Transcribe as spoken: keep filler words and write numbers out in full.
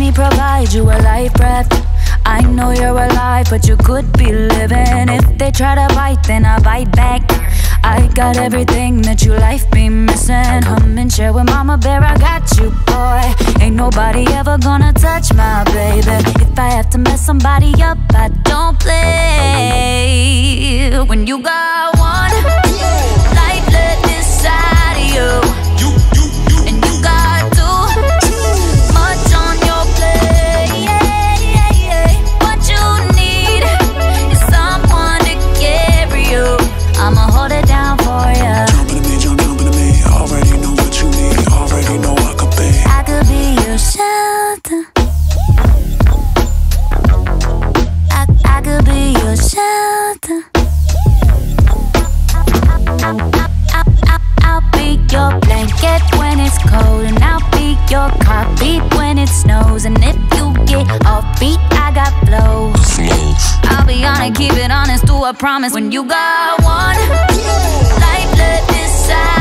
Let me provide you a life breath. I know you're alive, but you could be living. If they try to bite, then I bite back. I got everything that your life be missing. Hum and share with Mama Bear, I got you, boy. Ain't nobody ever gonna touch my baby. If I have to mess somebody up, I don't play. When you got one life left inside of you, keep it honest, do I promise? When you got one life left inside.